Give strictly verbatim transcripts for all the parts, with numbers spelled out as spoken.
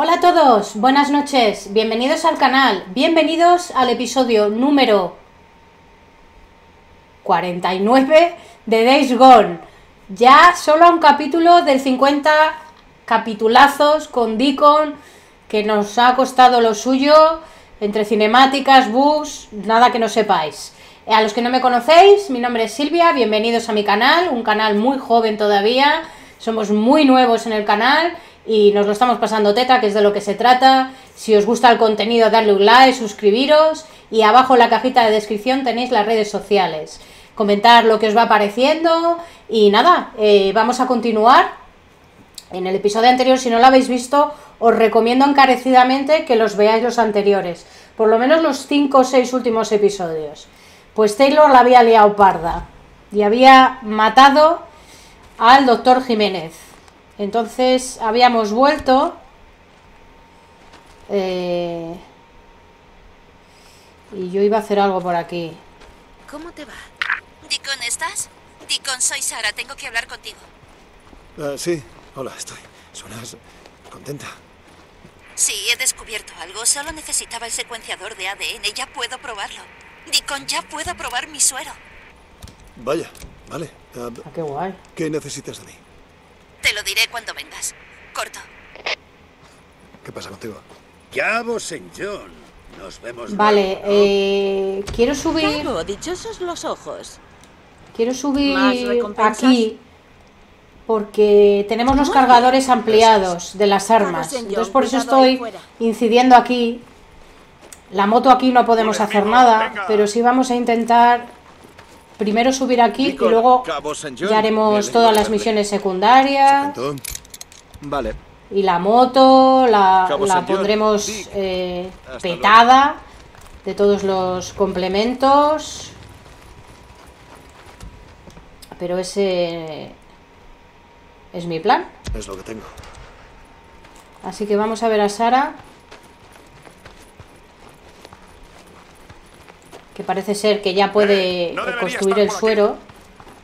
Hola a todos, buenas noches, bienvenidos al canal, bienvenidos al episodio número cuarenta y nueve de Days Gone. Ya solo a un capítulo del cincuenta capitulazos con Deacon, que nos ha costado lo suyo, entre cinemáticas, bugs, nada que no sepáis. A los que no me conocéis, mi nombre es Silvia, bienvenidos a mi canal, un canal muy joven todavía, somos muy nuevos en el canal y nos lo estamos pasando teta, que es de lo que se trata. Si os gusta el contenido, darle un like, suscribiros y abajo en la cajita de descripción tenéis las redes sociales. Comentar lo que os va pareciendo y nada, eh, vamos a continuar. En el episodio anterior, si no lo habéis visto, os recomiendo encarecidamente que los veáis los anteriores, por lo menos los cinco o seis últimos episodios. Pues Taylor la había liado parda y había matado al doctor Jiménez. Entonces habíamos vuelto eh, y yo iba a hacer algo por aquí. ¿Cómo te va? ¿Deacon estás? Deacon, soy Sara, tengo que hablar contigo. Uh, sí, hola, estoy. Suenas contenta. Sí, he descubierto algo, solo necesitaba el secuenciador de A D N, ya puedo probarlo. Deacon, ya puedo probar mi suero. Vaya, vale. Uh, ah, qué guay. ¿Qué necesitas de mí? Te lo diré cuando vengas. Corto. ¿Qué pasa contigo? Cabo San John. Nos vemos. Vale, mal, ¿no? eh, quiero subir. Cabo, dichosos los ojos. Quiero subir aquí porque tenemos los cargadores ampliados de las armas. Entonces por eso estoy incidiendo aquí. La moto aquí no podemos hacer nada, pero sí vamos a intentar primero subir aquí y luego ya haremos todas las misiones secundarias. Vale. Y la moto la, la pondremos eh, petada de todos los complementos. Pero ese es mi plan. Es lo que tengo. Así que vamos a ver a Sara, que parece ser que ya puede eh, no construir el suero.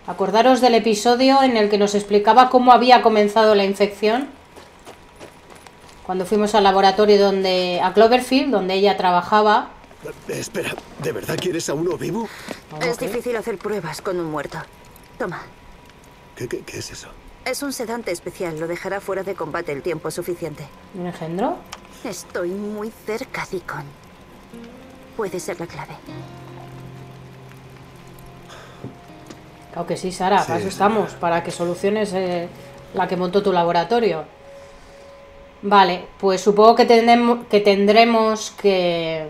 Acordaros del episodio en el que nos explicaba cómo había comenzado la infección, cuando fuimos al laboratorio donde a Cloverfield, donde ella trabajaba. Espera, ¿de verdad quieres a uno vivo? Okay. Es difícil hacer pruebas con un muerto. Toma. ¿Qué, qué, qué es eso? Es un sedante especial, lo dejará fuera de combate el tiempo suficiente. ¿Un engendro? Estoy muy cerca, Zikon. Puede ser la clave. Claro que sí, Sara, sí, para eso estamos, para que soluciones eh, la que montó tu laboratorio. Vale, pues supongo que tendremos que, tendremos que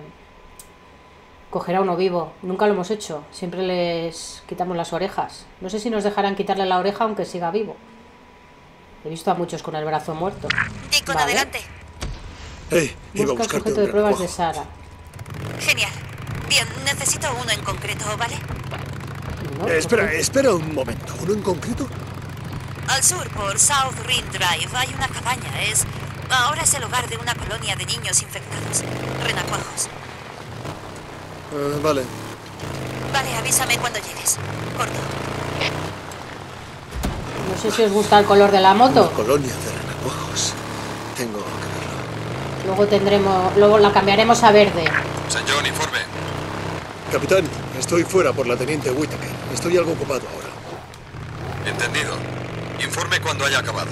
coger a uno vivo. Nunca lo hemos hecho, siempre les quitamos las orejas. No sé si nos dejarán quitarle la oreja aunque siga vivo. He visto a muchos con el brazo muerto. Deacon, vale. Adelante. Hey, iba a buscarte un gran Busca el sujeto de pruebas de Sara. Genial. Bien, necesito uno en concreto, ¿vale? No, eh, espera, espera un momento. ¿Uno en concreto? Al sur, por South Rim Drive, hay una cabaña. Es... Ahora es el hogar de una colonia de niños infectados. Renacuajos. Eh, vale. Vale, avísame cuando llegues. Corto. No sé si os gusta el color de la moto. Una colonia de renacuajos. Tengo que verlo. Luego tendremos... Luego la cambiaremos a verde. San John, informe. Capitán, estoy fuera por la teniente Whitaker. Estoy algo ocupado ahora. Entendido. Informe cuando haya acabado.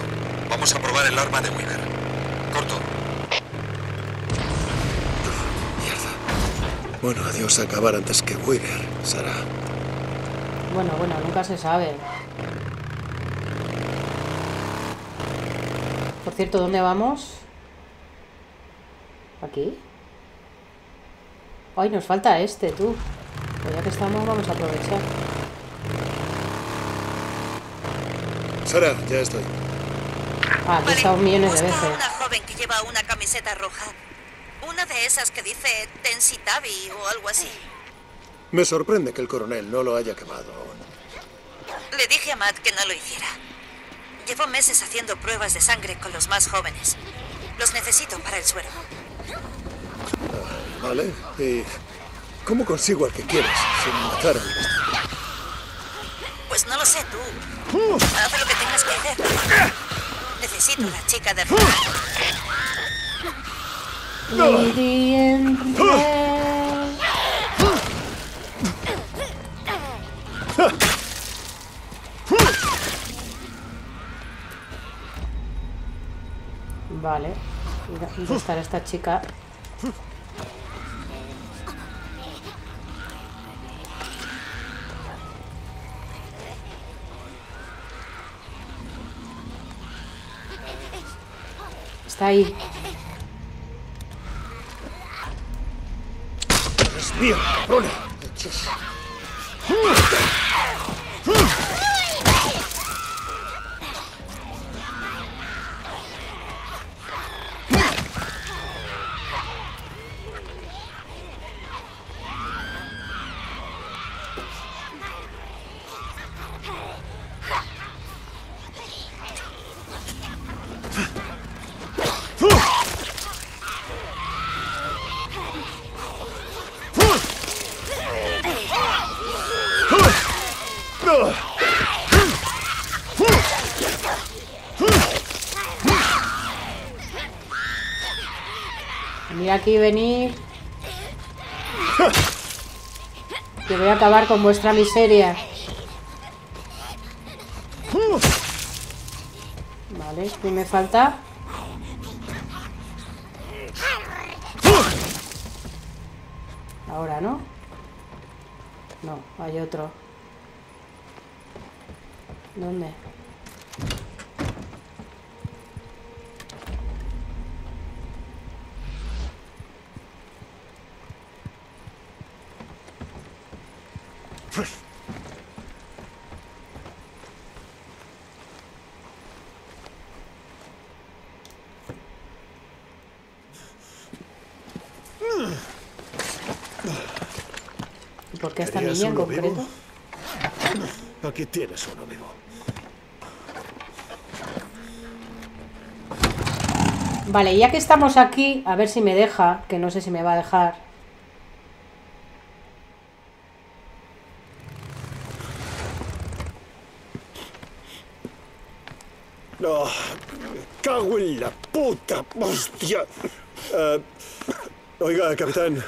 Vamos a probar el arma de Weaver. Corto. Mierda. Bueno, adiós a acabar antes que Weaver, Sara. Bueno, bueno, nunca se sabe. Por cierto, ¿dónde vamos? Aquí. Ay, nos falta este, tú. Pues ya que estamos, vamos a aprovechar. Sara, ya estoy. Ah, aquí vale, está un millones de veces. Una joven que lleva una camiseta roja. Una de esas que dice Tensitabi o algo así. Me sorprende que el coronel no lo haya quemado aún. Le dije a Matt que no lo hiciera. Llevo meses haciendo pruebas de sangre con los más jóvenes. Los necesito para el suero. Vale, ¿y cómo consigo al que quieres sin matar a mi bestia? Pues no lo sé, tú. Haz lo que tengas que hacer. Necesito a la chica de... Lady in red. Vale. ¿Y dónde estará esta chica? Está ahí. Respira, Rone. Aquí venid, que voy a acabar con vuestra miseria. Vale, ¿qué me falta? Ahora, ¿no? No, hay otro. ¿Dónde? ¿Por qué esta niña en concreto? Aquí tienes uno vivo. Vale, ya que estamos aquí, a ver si me deja, que no sé si me va a dejar. No, me cago en la puta, hostia. Uh, oiga, capitán.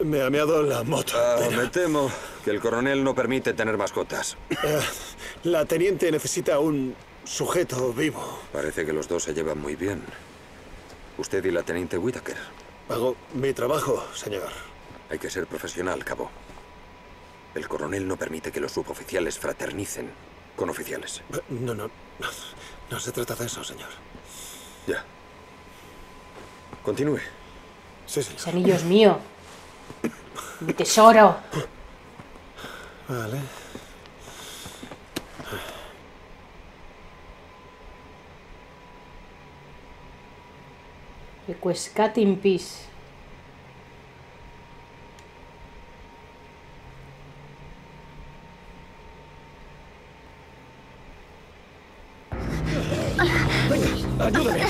Me ha meado la moto. Ah, me temo que el coronel no permite tener mascotas. Eh, la teniente necesita un sujeto vivo. Parece que los dos se llevan muy bien. Usted y la teniente Whitaker. Hago mi trabajo, señor. Hay que ser profesional, cabo. El coronel no permite que los suboficiales fraternicen con oficiales. No, no. No, no se trata de eso, señor. Ya. Continúe. Sí, señor. Ese anillo es mío. Mi tesoro. Vale. Requescat in peace. Venga, ayúdame.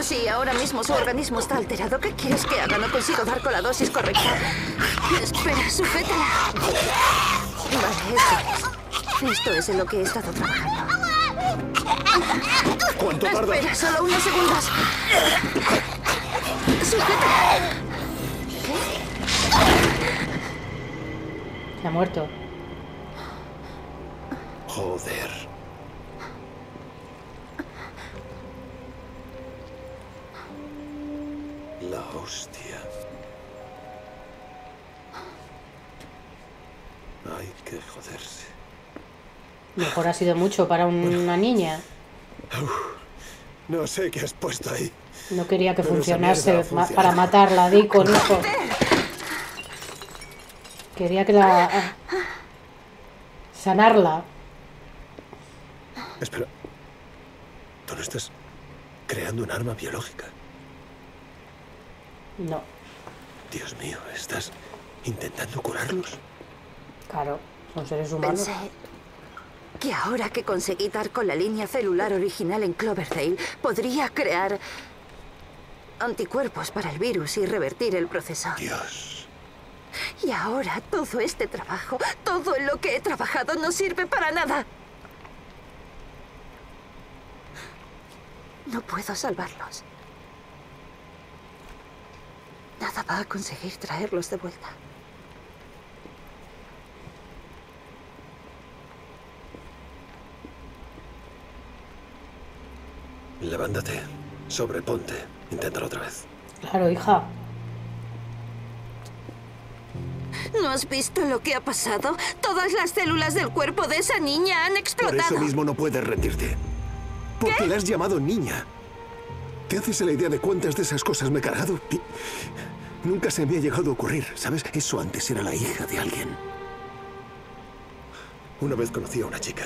Sí, ahora mismo su organismo está alterado. ¿Qué quieres que haga? No consigo dar con la dosis correcta. Espera, sujétala. Vale, eso. Esto es en lo que he estado trabajando. ¿Cuánto tarda? Espera, solo unos segundos. Sujétala. Se ha muerto. Joder. La hostia. Hay que joderse. Mejor ha sido mucho para un, bueno, una niña. No sé qué has puesto ahí. No quería que Pero funcionase ma para matarla, Deacon, hijo. Quería que la... Ah, sanarla. Espera. ¿Tú no estás creando un arma biológica? No. Dios mío, ¿estás intentando curarlos? Claro, son seres humanos. Pensé que ahora que conseguí dar con la línea celular original en Cloverfield, podría crear anticuerpos para el virus y revertir el proceso. Dios. Y ahora todo este trabajo, todo en lo que he trabajado, no sirve para nada. No puedo salvarlos. Nada va a conseguir traerlos de vuelta. Levántate, sobreponte, inténtalo otra vez. Claro, hija. ¿No has visto lo que ha pasado? Todas las células del cuerpo de esa niña han explotado. Por eso mismo no puedes rendirte. Porque ¿Qué? La has llamado niña. ¿Te haces la idea de cuántas de esas cosas me he cargado? Y nunca se me ha llegado a ocurrir, ¿sabes? Eso antes era la hija de alguien. Una vez conocí a una chica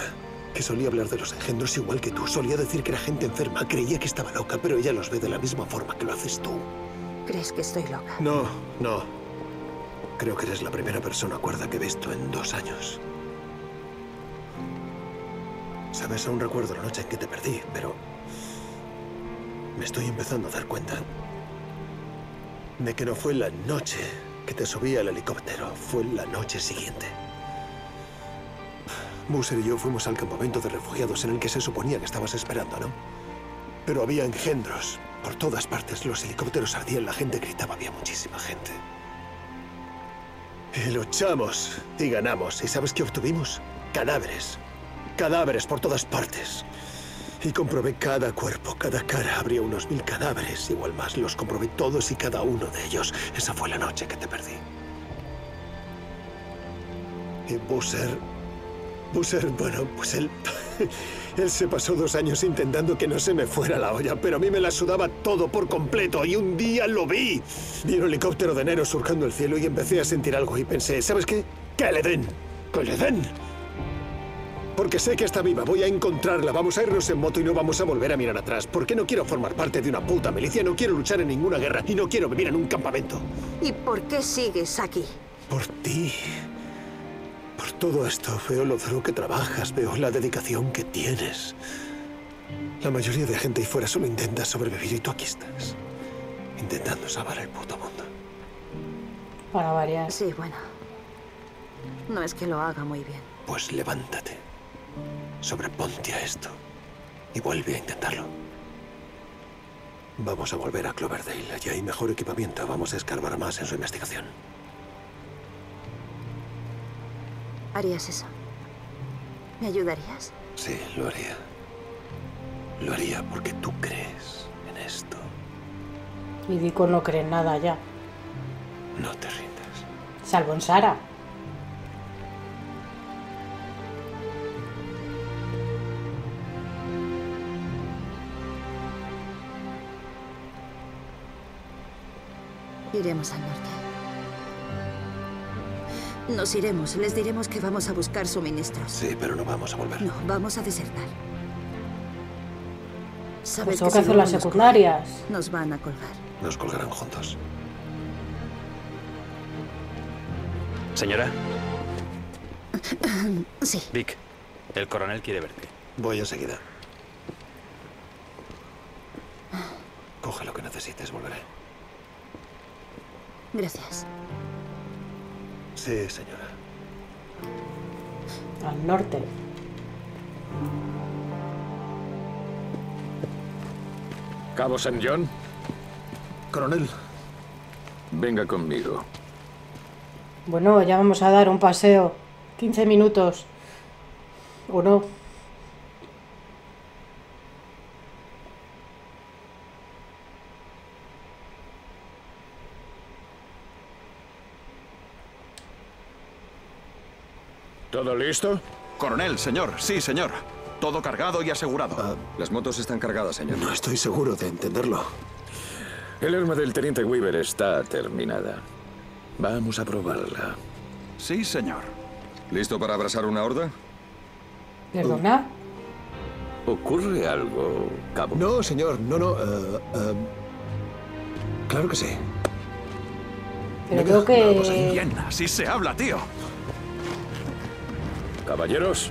que solía hablar de los engendros igual que tú. Solía decir que era gente enferma. Creía que estaba loca, pero ella los ve de la misma forma que lo haces tú. ¿Crees que estoy loca? No, no. Creo que eres la primera persona cuerda que he visto en dos años. Sabes, aún recuerdo la noche en que te perdí, pero me estoy empezando a dar cuenta de que no fue la noche que te subí al helicóptero, fue la noche siguiente. Boozer y yo fuimos al campamento de refugiados en el que se suponía que estabas esperando, ¿no? Pero había engendros por todas partes, los helicópteros ardían, la gente gritaba, había muchísima gente. Y luchamos y ganamos. ¿Y sabes qué obtuvimos? Cadáveres. Cadáveres por todas partes. Y comprobé cada cuerpo, cada cara. Habría unos mil cadáveres, igual más. Los comprobé todos y cada uno de ellos. Esa fue la noche que te perdí. Y Boozer... Boozer, bueno, pues él... él se pasó dos años intentando que no se me fuera la olla, pero a mí me la sudaba todo por completo y un día lo vi. Vi un helicóptero de enero surcando el cielo y empecé a sentir algo y pensé, ¿sabes qué? ¡Que le den! ¡Que le den! Porque sé que está viva, voy a encontrarla, vamos a irnos en moto y no vamos a volver a mirar atrás. Porque no quiero formar parte de una puta milicia, no quiero luchar en ninguna guerra y no quiero vivir en un campamento. ¿Y por qué sigues aquí? Por ti... Por todo esto, veo lo duro que trabajas, veo la dedicación que tienes. La mayoría de gente ahí fuera solo intenta sobrevivir y tú aquí estás, intentando salvar el puto mundo. Para variar. Sí, bueno. No es que lo haga muy bien. Pues levántate, sobreponte a esto y vuelve a intentarlo. Vamos a volver a Cloverdale, allí hay mejor equipamiento, vamos a escarbar más en su investigación. ¿Harías eso? ¿Me ayudarías? Sí, lo haría. Lo haría porque tú crees en esto. Y Deacon no cree en nada ya. No te rindas. Salvo en Sara. Iremos al norte. Nos iremos. Les diremos que vamos a buscar suministros. Sí, pero no vamos a volver. No, vamos a desertar. Pues tengo que hacer las secundarias. Nos van a colgar. Nos colgarán juntos. Señora. Sí. Vic, el coronel quiere verte. Voy enseguida. Coge lo que necesites, volveré. Gracias. Sí, señora. Al norte. Cabo San John. Coronel. Venga conmigo. Bueno, ya vamos a dar un paseo. quince minutos. ¿O no? ¿Todo listo? Coronel, señor. Sí, señor. Todo cargado y asegurado. Ah, las motos están cargadas, señor. No estoy seguro de entenderlo. El arma del teniente Weaver está terminada. Vamos a probarla. Sí, señor. ¿Listo para abrazar una horda? ¿Perdona? ¿Ocurre algo, cabo? No, señor. No, no. Uh, uh, claro que sí. Pero creo que... Bien, así se habla, tío. Caballeros,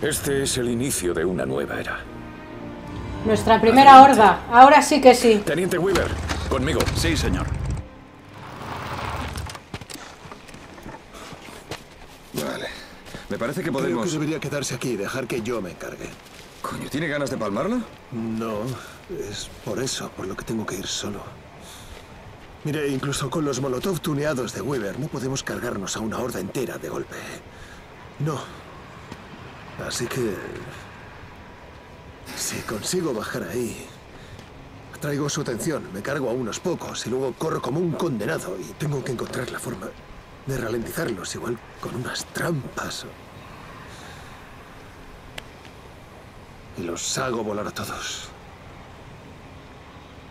este es el inicio de una nueva era. Nuestra primera horda. Ahora sí que sí. Teniente Weaver, conmigo. Sí, señor. Vale. Me parece que podemos... Creo que debería quedarse aquí y dejar que yo me encargue. Coño, ¿tiene ganas de palmarla? No, es por eso, por lo que tengo que ir solo. Mire, incluso con los molotov tuneados de Weaver no podemos cargarnos a una horda entera de golpe. No. Así que... si consigo bajar ahí, traigo su atención, me cargo a unos pocos y luego corro como un condenado y tengo que encontrar la forma de ralentizarlos, igual con unas trampas. Y los hago volar a todos.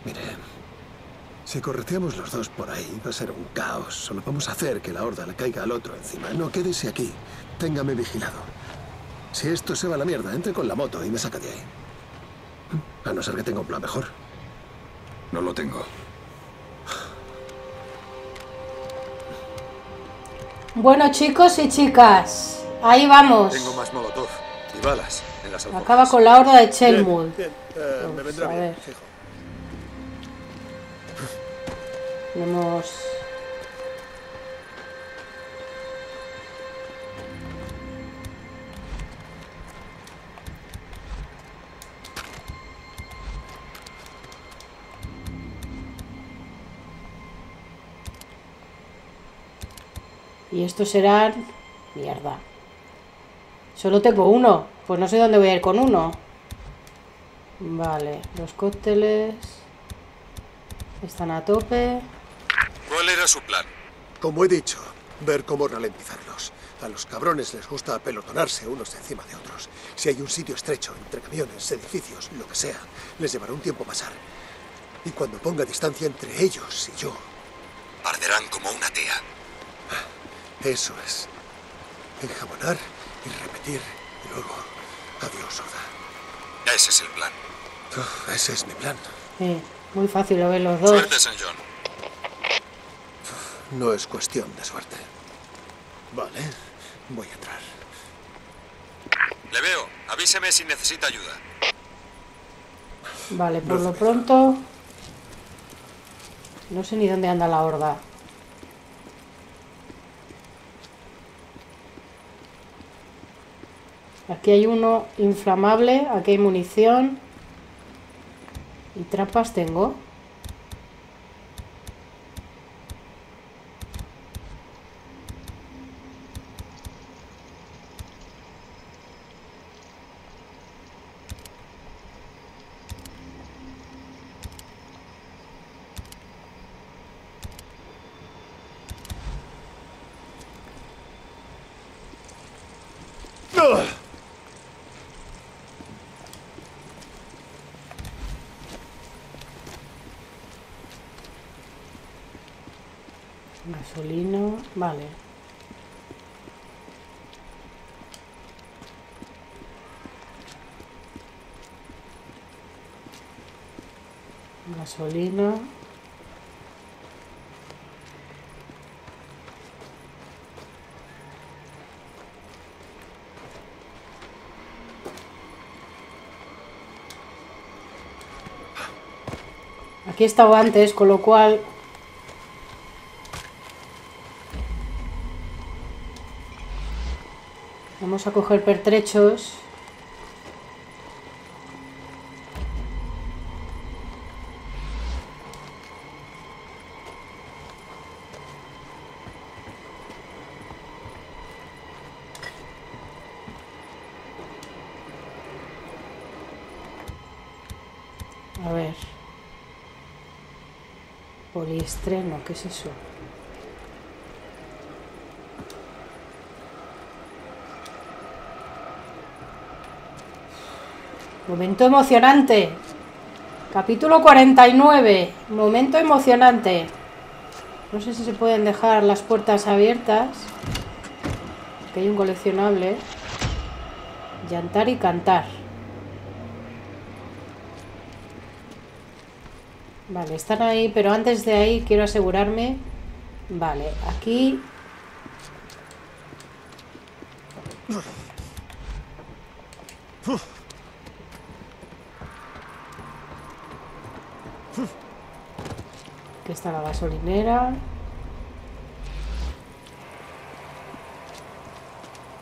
Mire, si correteamos los dos por ahí, va a ser un caos. Solo vamos a hacer que la horda le caiga al otro encima. No, quédese aquí. Téngame vigilado. Si esto se va a la mierda, entre con la moto y me saca de ahí. A no ser que tenga un plan mejor. No lo tengo. Bueno, chicos y chicas, ahí vamos. Tengo más molotov y balas en las alforjas. Acaba con la horda de Chelmwood. Uh, me vendrá bien, fijo. Tenemos... Y estos serán... mierda. Solo tengo uno. Pues no sé dónde voy a ir con uno. Vale, los cócteles... están a tope. ¿Cuál era su plan? Como he dicho, ver cómo ralentizarlos. A los cabrones les gusta apelotonarse unos encima de otros. Si hay un sitio estrecho, entre camiones, edificios, lo que sea, les llevará un tiempo pasar. Y cuando ponga distancia entre ellos y yo... arderán como una tea. Eso es. Enjabonar y repetir, y luego... adiós, horda. Ese es el plan. Oh, ese es mi plan. Sí, muy fácil lo ven los dos. Suerte, San John. No es cuestión de suerte. Vale, voy a entrar. Le veo. Avíseme si necesita ayuda. Vale, por lo pronto... no sé ni dónde anda la horda. Aquí hay uno inflamable, aquí hay munición. ¿Y trampas tengo? Gasolino, vale. Gasolina. Aquí he estado antes, con lo cual... vamos a coger pertrechos. A ver. Poliestreno, ¿qué es eso? Momento emocionante. Capítulo cuarenta y nueve. Momento emocionante. No sé si se pueden dejar las puertas abiertas. Aquí hay un coleccionable. Llantar y cantar. Vale, están ahí, pero antes de ahí quiero asegurarme. Vale, aquí... está la gasolinera.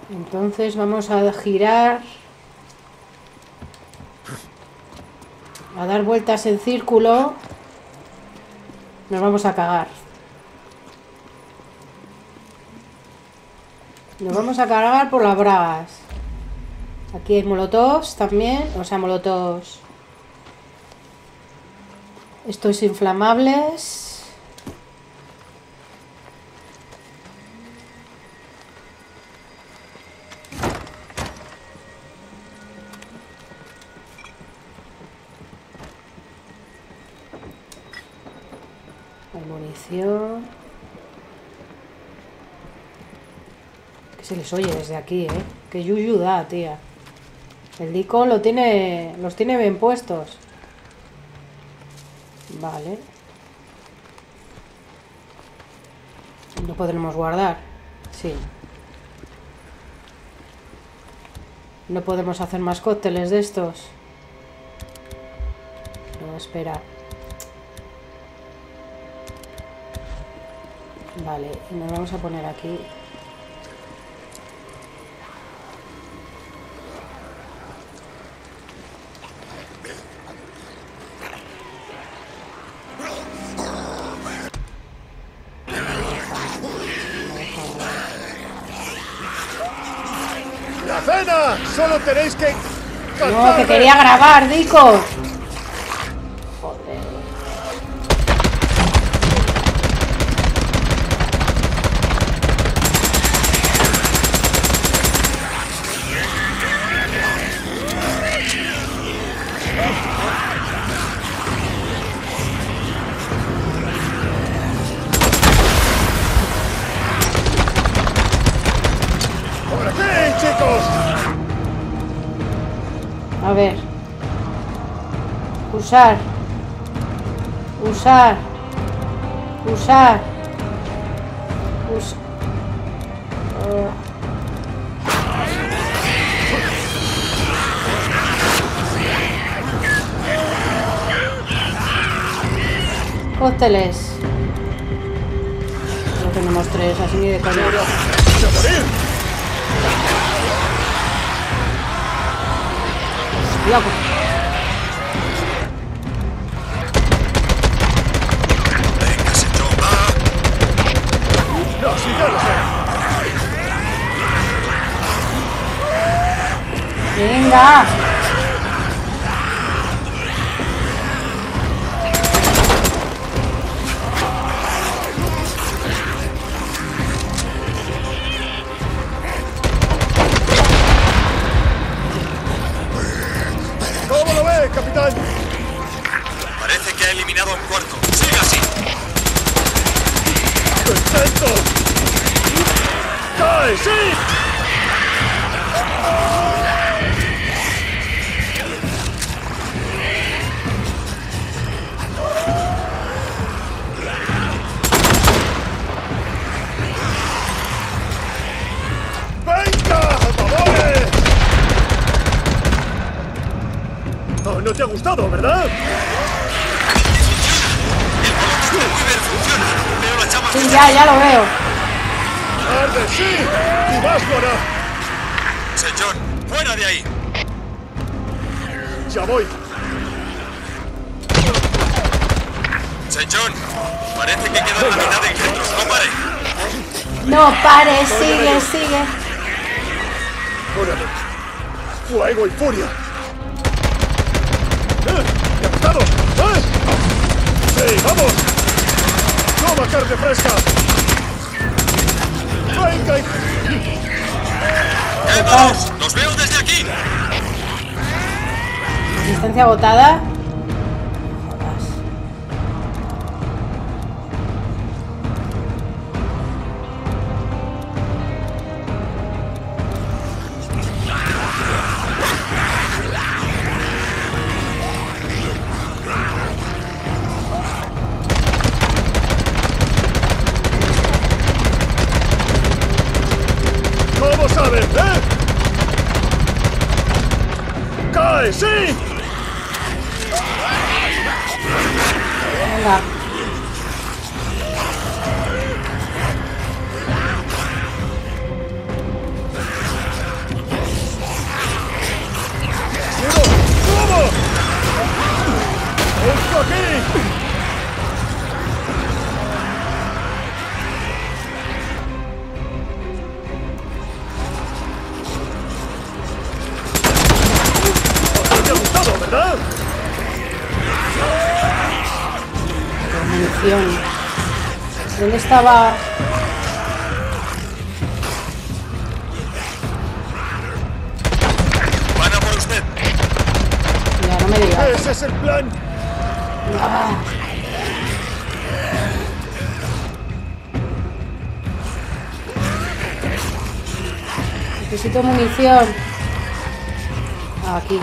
Entonces vamos a girar a dar vueltas en círculo nos vamos a cagar. Nos vamos a cagar por las bragas. Aquí hay molotovs también, o sea, molotovs. Estos inflamables. Hay munición. Que se les oye desde aquí, ¿eh? Que yuyu da, tía. El Deacon lo tiene, los tiene bien puestos. Vale. ¿No podremos guardar? Sí. ¿No podemos hacer más cócteles de estos? No, espera. Vale, y nos vamos a poner aquí. Solo tenéis que... No, que quería grabar, Dico. Joder. ¡Por aquí, chicos! A ver. Usar. Usar. Usar. Usar. Uh. Cócteles. Creo que tenemos tres, así ni de coña. Cuidado. Venga, se toma. No, sí, ya lo sé. Venga. Parece que ha eliminado un cuarto. ¡Siga así! ¡Perfecto! ¡Cae, sí! ¡Venga, favores! No, no te ha gustado, ¿verdad? Sí, ya, ya lo veo. ¡Arde, sí! ¡Tú vas, Sara! Señor, fuera de ahí. Ya voy. Señor, parece que queda la mitad de encuentros. No pare. No pare, sigue, sigue. Órale. Fuego y furia. ¡Te ha gustado! ¡Eh! ¡Sí, vamos! ¡Toma carne fresca! ¡Venga! ¡Eh, vamos! ¡Los veo desde aquí! ¿Resistencia agotada? ¿verdad? La munición. ¿Dónde estaba...? Van a por usted. Ya, no me digas. Ese es el plan. Ah. Necesito munición. Aquí.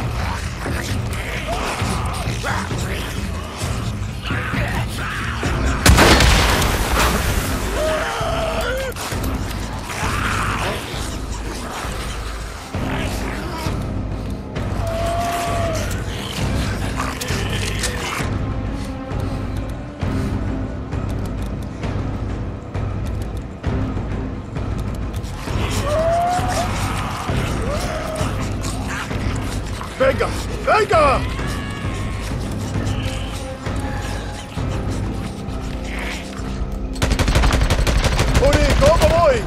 ¡Venga! ¡Uri, cómo voy!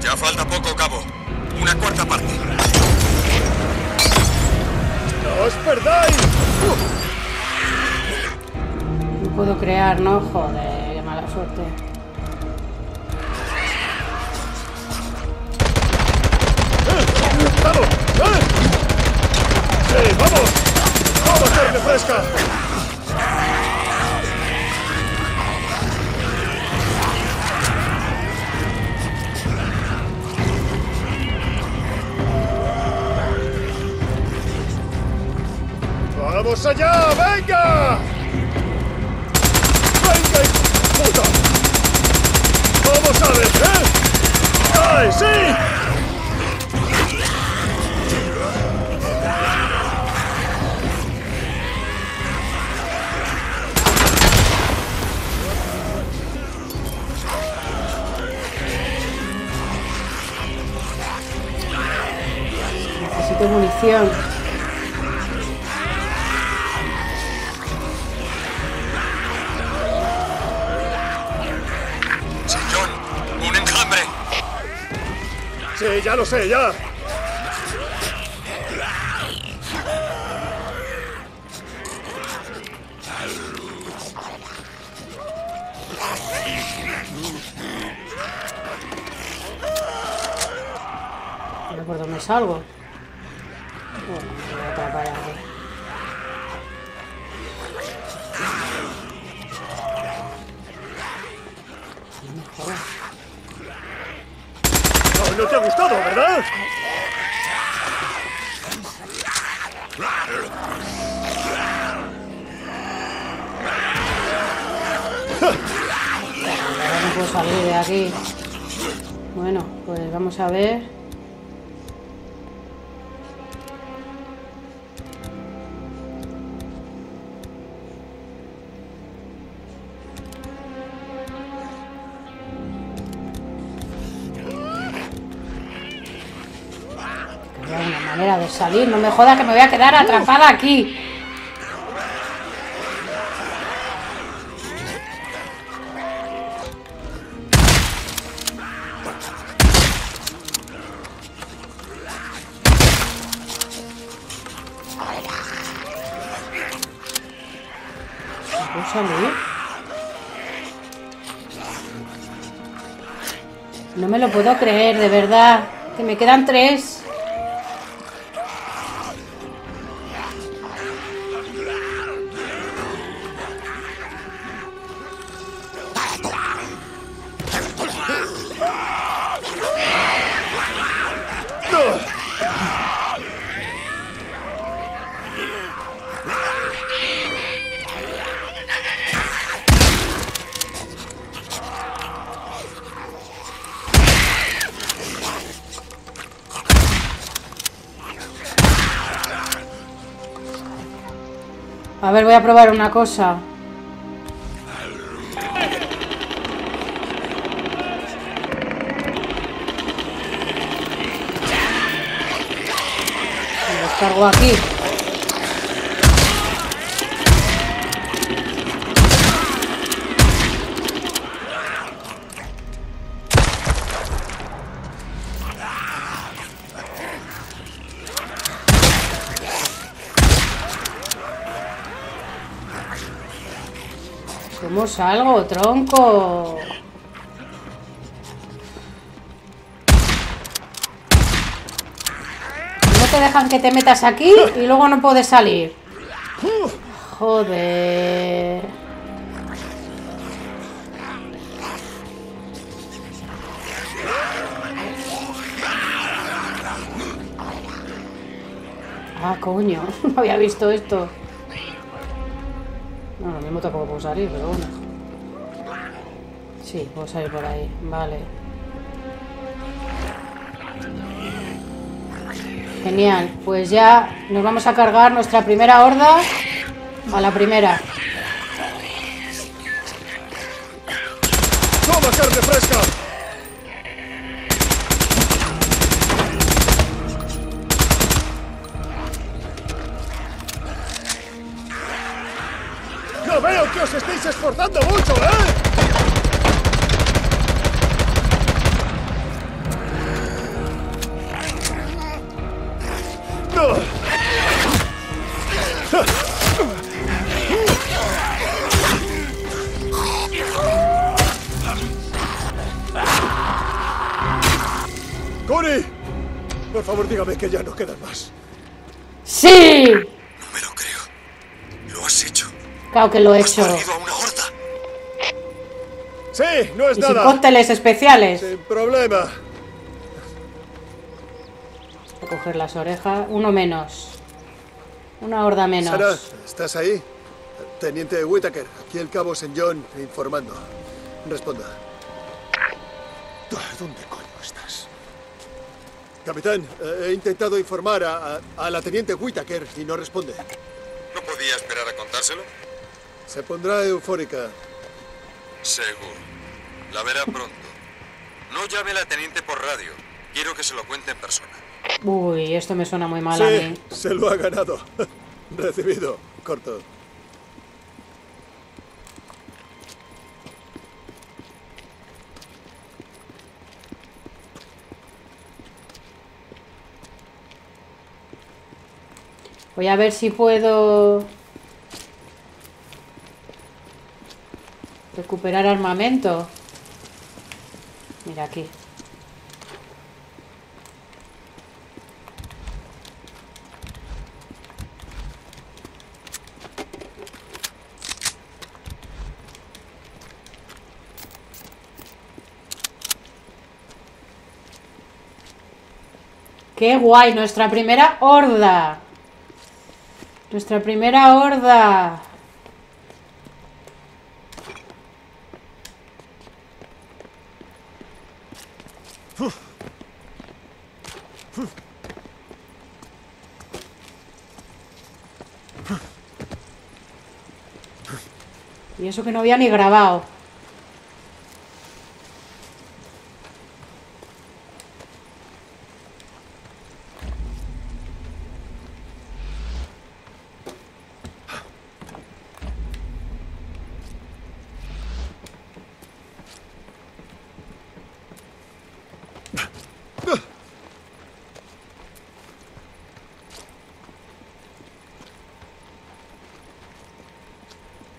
Ya falta poco, Cabo. Una cuarta parte. ¡No os perdáis! No puedo crear, ¿no? Joder, qué mala suerte. ¡Vamos! ¡Vamos, carne fresca! ¡Vamos allá! ¡Venga! ¡Venga, hijo puta! ¿Cómo sabes, eh? ¡Ay, sí! De munición. Señor, un enjambre. Sí, ya lo sé, ya. Pero ¿por dónde salgo? No te ha gustado, ¿verdad? No puedo salir de aquí. Bueno, pues vamos a ver. De salir, no me jodas que me voy a quedar atrapada aquí. ¿Puedo salir? No me lo puedo creer, de verdad. Que me quedan tres. A ver, voy a probar una cosa. Me descargo aquí. ¿Cómo salgo, tronco? No te dejan que te metas aquí y luego no puedes salir. Joder. Ah, coño, no había visto esto. No, lo mismo tampoco puedo salir, pero bueno. Sí, puedo salir por ahí, vale. Genial, pues ya nos vamos a cargar nuestra primera horda. A la primera. ¡Toma carne fresca! ¡No veo que os estéis esforzando mucho, eh! Por favor, dígame que ya no quedan más. ¡Sí! No me lo creo. ¿Lo has hecho? Claro que lo he hecho. ¿Has perdido a una horda? Sí, no es nada. Sin cócteles especiales. Sin problema. Voy a coger las orejas. Uno menos. Una horda menos. Sara, ¿estás ahí? Teniente Whitaker, aquí el Cabo San John informando. Responda. ¿Dónde coño estás? Capitán, eh, he intentado informar a, a, a la teniente Whitaker y no responde. ¿No podía esperar a contárselo? Se pondrá eufórica. Seguro. La verá pronto. No llame a la teniente por radio. Quiero que se lo cuente en persona. Uy, esto me suena muy mal sí, a mí. Se lo ha ganado. Recibido. Corto. Voy a ver si puedo recuperar armamento. Mira aquí. ¡Qué guay! Nuestra primera horda. Nuestra primera horda. Y eso que no había ni grabado.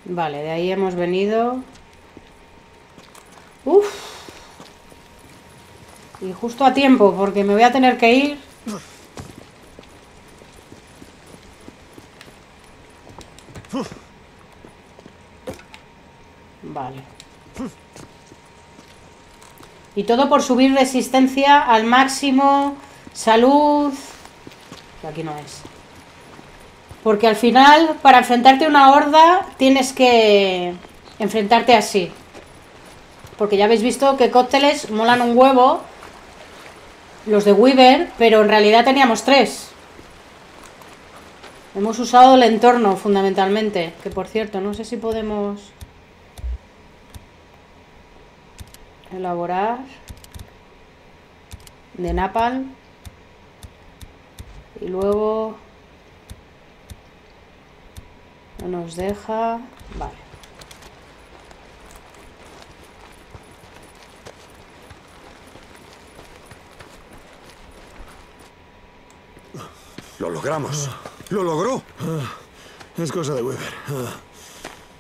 Vale, de ahí hemos venido. Uf. Y justo a tiempo, porque me voy a tener que ir. Vale. Y todo por subir resistencia al máximo. Salud. Aquí no es. Porque al final, para enfrentarte a una horda, tienes que enfrentarte así. Porque ya habéis visto que cócteles molan un huevo, los de Weaver, pero en realidad teníamos tres. Hemos usado el entorno, fundamentalmente. Que por cierto, no sé si podemos elaborar de napalm. Y luego... no nos deja... Vale. Lo logramos. Ah. Lo logró. Ah. Es cosa de Weaver. Ah.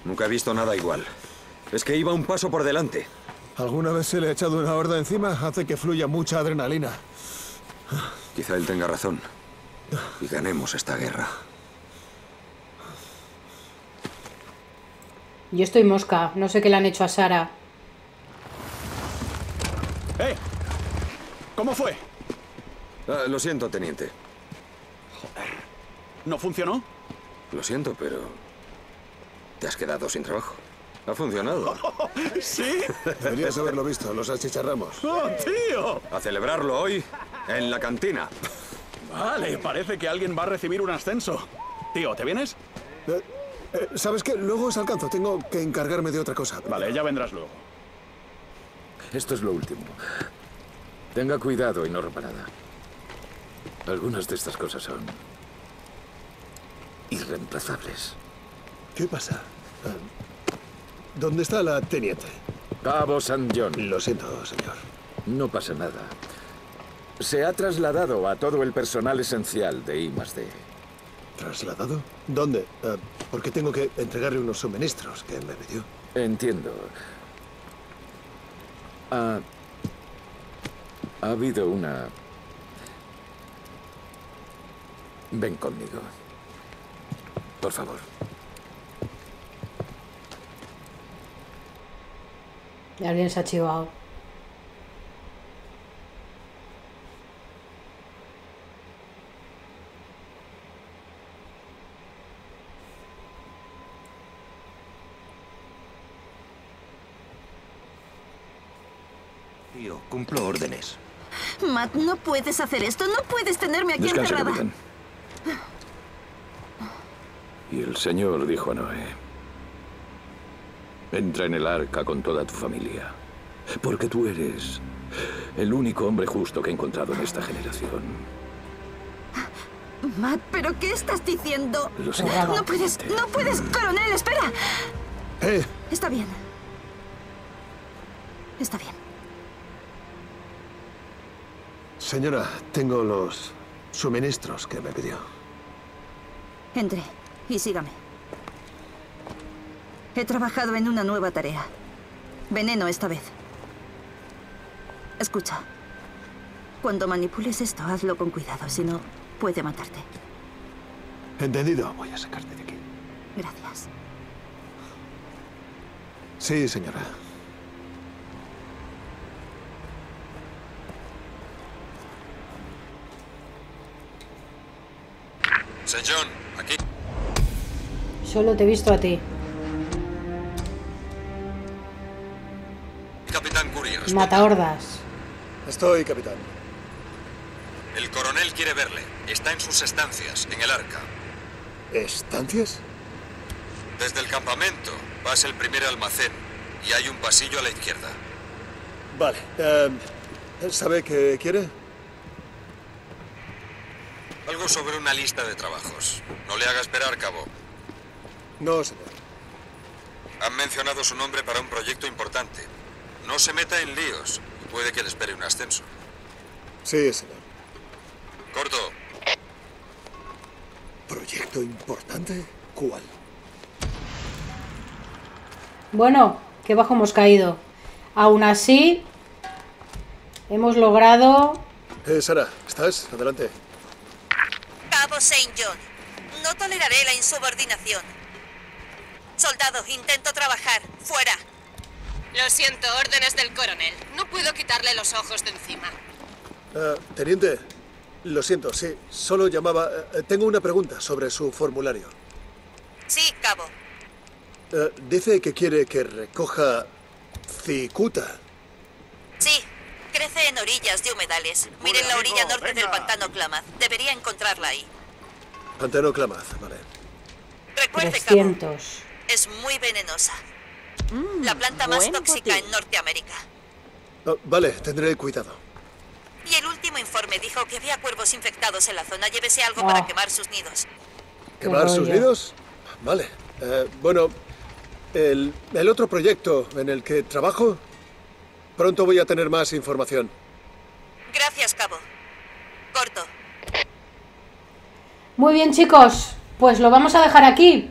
Nunca he visto nada igual. Es que iba un paso por delante. ¿Alguna vez se le ha echado una horda encima? Hace que fluya mucha adrenalina. Quizá él tenga razón. Y ganemos esta guerra. Yo estoy mosca. No sé qué le han hecho a Sara. ¡Eh! ¿Cómo fue? Ah, lo siento, teniente. Joder. ¿No funcionó? Lo siento, pero... te has quedado sin trabajo. Ha funcionado. Oh, ¿sí? Deberías haberlo visto. Los achicharramos. ¡Oh, tío! A celebrarlo hoy en la cantina. Vale, parece que alguien va a recibir un ascenso. Tío, ¿te vienes? Eh, eh, ¿Sabes qué? Luego os alcanzo. Tengo que encargarme de otra cosa. Vale, ya vendrás luego. Esto es lo último. Tenga cuidado y no rompa nada. Algunas de estas cosas son... irreemplazables. ¿Qué pasa? ¿Dónde está la teniente? Cabo San John. Lo siento, señor. No pasa nada. Se ha trasladado a todo el personal esencial de I más D. ¿Trasladado? ¿Dónde? Uh, porque tengo que entregarle unos suministros que me pidió. Entiendo. Ha... ha habido una... Ven conmigo. Por favor. Alguien se ha chivado. Tío, cumplo órdenes. Matt, no puedes hacer esto. No puedes tenerme aquí encerrada. Y el Señor dijo a Noé: entra en el arca con toda tu familia, porque tú eres el único hombre justo que he encontrado en esta generación. Matt, ¿pero qué estás diciendo? Lo siento. No puedes, no puedes, coronel, espera. ¿Eh? Está bien. Está bien. Señora, tengo los suministros que me pidió. Entré. Y sígame. He trabajado en una nueva tarea. Veneno esta vez. Escucha. Cuando manipules esto, hazlo con cuidado, si no, puede matarte. Entendido. Voy a sacarte de aquí. Gracias. Sí, señora. Señor, aquí. Solo te he visto a ti. Capitán Curie, Matahordas. Estoy, capitán. El coronel quiere verle. Está en sus estancias, en el arca. ¿Estancias? Desde el campamento vas al primer almacén y hay un pasillo a la izquierda. Vale. Eh, ¿sabe qué quiere? Algo sobre una lista de trabajos. No le haga esperar, Cabo. No, señor. Han mencionado su nombre para un proyecto importante. No se meta en líos. Puede que le espere un ascenso. Sí, señor. Corto. ¿Proyecto importante? ¿Cuál? Bueno, qué bajo hemos caído. Aún así, hemos logrado... Eh, Sara, ¿estás? Adelante. Cabo Saint John. No toleraré la insubordinación. Soldados, intento trabajar. ¡Fuera! Lo siento, órdenes del coronel. No puedo quitarle los ojos de encima. Uh, teniente, lo siento, sí. Solo llamaba... Uh, tengo una pregunta sobre su formulario. Sí, Cabo. Uh, dice que quiere que recoja cicuta. Sí, crece en orillas de humedales. Miren la orilla norte venga. del pantano Klamath. Debería encontrarla ahí. Pantano Klamath, vale. Recuerde, Cabo. Es muy venenosa. Mm, la planta más tóxica en Norteamérica. Oh, vale, tendré cuidado. Y el último informe dijo que había cuervos infectados en la zona. Llévese algo oh. para quemar sus nidos. ¿Quemar sus nidos? Vale. Eh, bueno, el, el otro proyecto en el que trabajo... pronto voy a tener más información. Gracias, Cabo. Corto. Muy bien, chicos. Pues lo vamos a dejar aquí.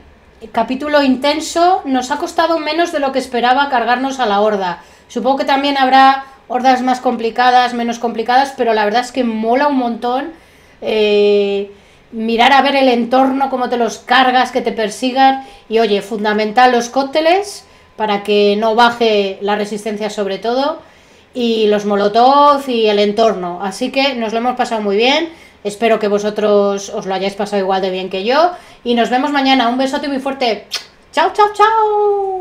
Capítulo intenso, nos ha costado menos de lo que esperaba cargarnos a la horda. Supongo que también habrá hordas más complicadas, menos complicadas, pero la verdad es que mola un montón eh, mirar a ver el entorno, cómo te los cargas, que te persigan. Y oye, fundamental los cócteles para que no baje la resistencia sobre todo, y los molotov y el entorno. Así que nos lo hemos pasado muy bien. Espero que vosotros os lo hayáis pasado igual de bien que yo. Y nos vemos mañana. Un besote muy fuerte. ¡Chao, chao, chao!